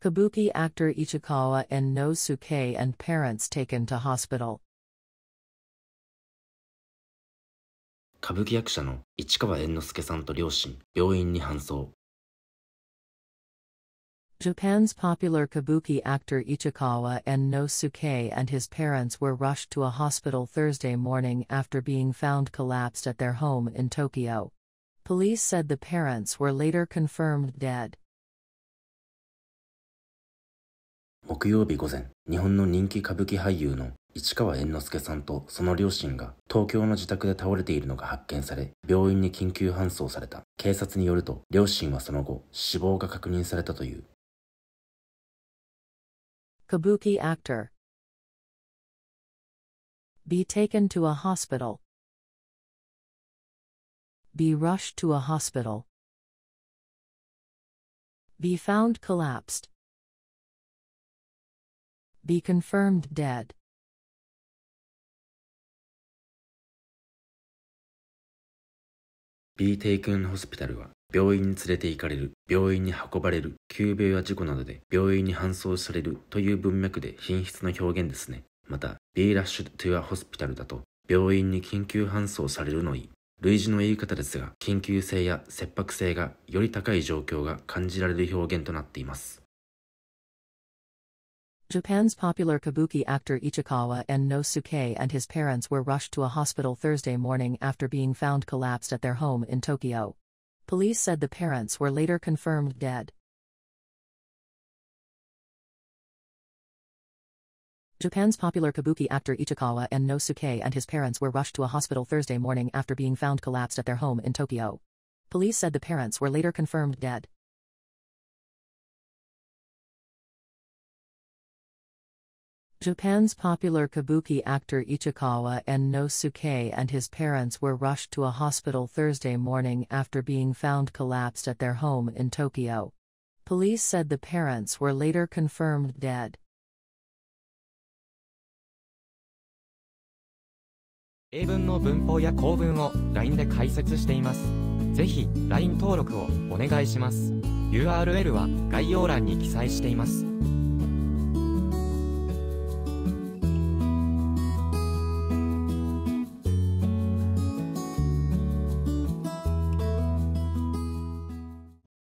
Kabuki actor Ichikawa Ennosuke and parents taken to hospital. 歌舞伎役者の市川猿之助さんと両親、病院に搬送。Japan's popular kabuki actor Ichikawa Ennosuke and his parents were rushed to a hospital Thursday morning after being found collapsed at their home in Tokyo. Police said the parents were later confirmed dead. 木曜日午前、日本の人気歌舞伎俳優の市川猿之助さんとその両親が東京の自宅で倒れているのが発見され、病院に緊急搬送された。警察によると、両親はその後、死亡が確認されたという。Kabuki actor be taken to a hospital be rushed to a hospital be found collapsed be confirmed dead. Be taken hospital は病院に連れて行かれる、病院に運ばれる、急病や事故などで病院に搬送されるという文脈で品質の表現ですね。また、be rushed to a hospital だと病院に緊急搬送されるの意。類似の言い方ですが、緊急性や切迫性がより高い状況が感じられる表現となっています。Japan's popular kabuki actor Ichikawa Ennosuke and his parents were rushed to a hospital Thursday morning after being found collapsed at their home in Tokyo. Police said the parents were later confirmed dead. Japan's popular kabuki actor Ichikawa Ennosuke and his parents were rushed to a hospital Thursday morning after being found collapsed at their home in Tokyo. Police said the parents were later confirmed dead. Japan's popular kabuki actor Ichikawa Ennosuke and his parents were rushed to a hospital Thursday morning after being found collapsed at their home in Tokyo. Police said the parents were later confirmed dead. Even の文法や構文を LINE で解説しています。ぜひ LINE 登録をお願いします。URL は概要欄に記載しています。